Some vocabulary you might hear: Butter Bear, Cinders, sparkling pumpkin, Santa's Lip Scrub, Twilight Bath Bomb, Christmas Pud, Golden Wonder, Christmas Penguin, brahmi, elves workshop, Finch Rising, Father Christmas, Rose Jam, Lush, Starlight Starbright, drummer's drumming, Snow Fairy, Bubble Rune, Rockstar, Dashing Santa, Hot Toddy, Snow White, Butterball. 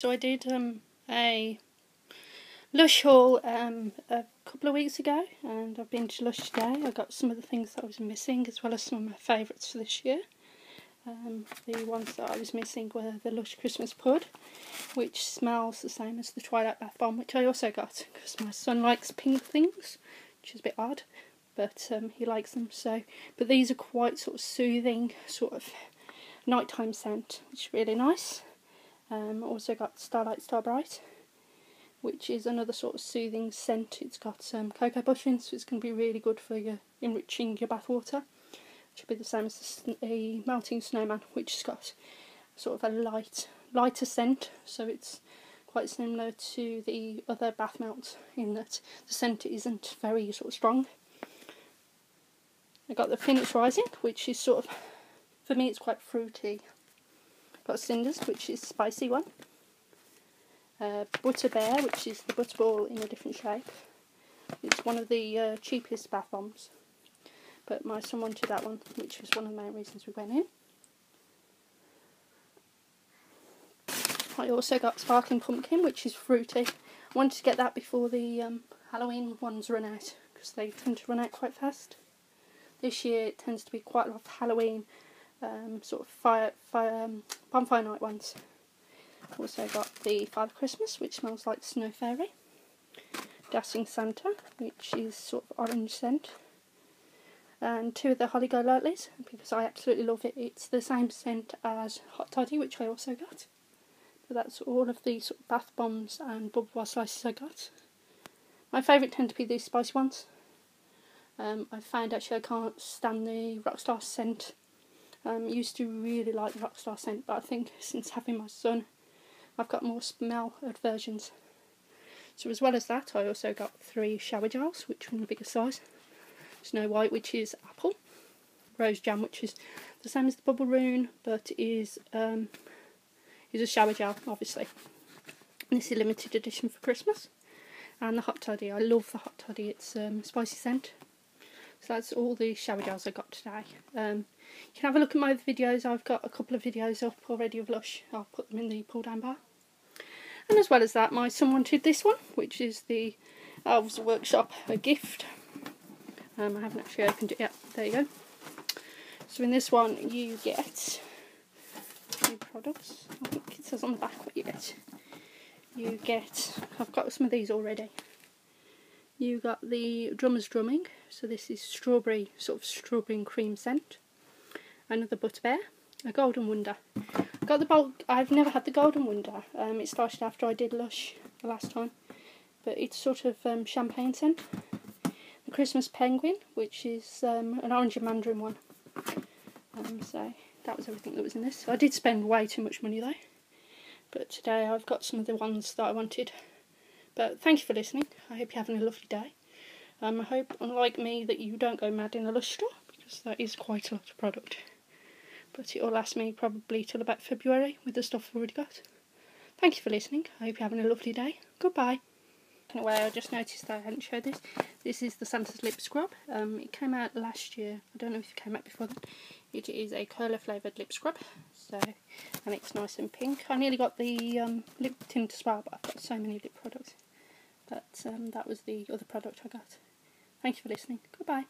So I did a Lush haul a couple of weeks ago, and I've been to Lush today. I got some of the things that I was missing, as well as some of my favourites for this year. The ones that I was missing were the Lush Christmas Pud, which smells the same as the Twilight Bath Bomb, which I also got because my son likes pink things, which is a bit odd, but he likes them. So, but these are quite sort of soothing, sort of nighttime scent, which is really nice. Also got Starlight Starbright, which is another sort of soothing scent. It's got some cocoa bush in, so it's going to be really good for your enriching your bath water. Which will be the same as the melting snowman, which has got sort of a lighter scent. So it's quite similar to the other bath melts in that the scent isn't very sort of strong. I got the Finch Rising, which is sort of, for me, it's quite fruity. Got Cinders, which is spicy one. Butter Bear, which is the Butterball in a different shape. It's one of the cheapest bath bombs, but my son wanted that one, which was one of the main reasons we went in. I also got Sparkling Pumpkin, which is fruity. I wanted to get that before the Halloween ones run out, because they tend to run out quite fast. This year it tends to be quite a lot of Halloween sort of bonfire night ones. Also got the Father Christmas, which smells like Snow Fairy. Dashing Santa, which is sort of orange scent. And two of the Holly Go Lightlys, because I absolutely love it. It's the same scent as Hot Toddy, which I also got. So that's all of the sort of bath bombs and Bubble slices I got. My favourite tend to be these spicy ones. I found actually I can't stand the Rockstar scent. Used to really like the Rockstar scent, but I think since having my son, I've got more smell aversions. So as well as that, I also got 3 shower gels, which were the bigger size. Snow White, which is apple. Rose Jam, which is the same as the Bubble Rune, but is a shower gel, obviously. And this is limited edition for Christmas. And the Hot Toddy. I love the Hot Toddy. It's spicy scent. So that's all the shower gels I got today. You can have a look at my other videos. I've got a couple of videos up already of Lush. I'll put them in the pull down bar. And as well as that, my son wanted this one, which is the Elves Workshop, a gift. I haven't actually opened it yet. There you go. So in this one you get new products. I think it says on the back what you get. You get, I've got some of these already. You got the Drummer's Drumming, so this is strawberry, sort of strawberry and cream scent. Another Butter Bear, a Golden Wonder. Got the bulk, I've never had the Golden Wonder. It started after I did Lush the last time, but it's sort of champagne scent. The Christmas Penguin, which is an orange and mandarin one. So that was everything that was in this. I did spend way too much money though, but today I've got some of the ones that I wanted. But thank you for listening. I hope you're having a lovely day. I hope, unlike me, that you don't go mad in a Lush store, because that is quite a lot of product. But it'll last me probably till about February with the stuff I've already got. Thank you for listening. I hope you're having a lovely day. Goodbye. Anyway, I just noticed that I hadn't showed this. This is the Santa's Lip Scrub. It came out last year. I don't know if it came out before then. It is a cola flavoured lip scrub. So, and it's nice and pink. I nearly got the lip tint as well, but I've got so many lip products. But that was the other product I got. Thank you for listening. Goodbye.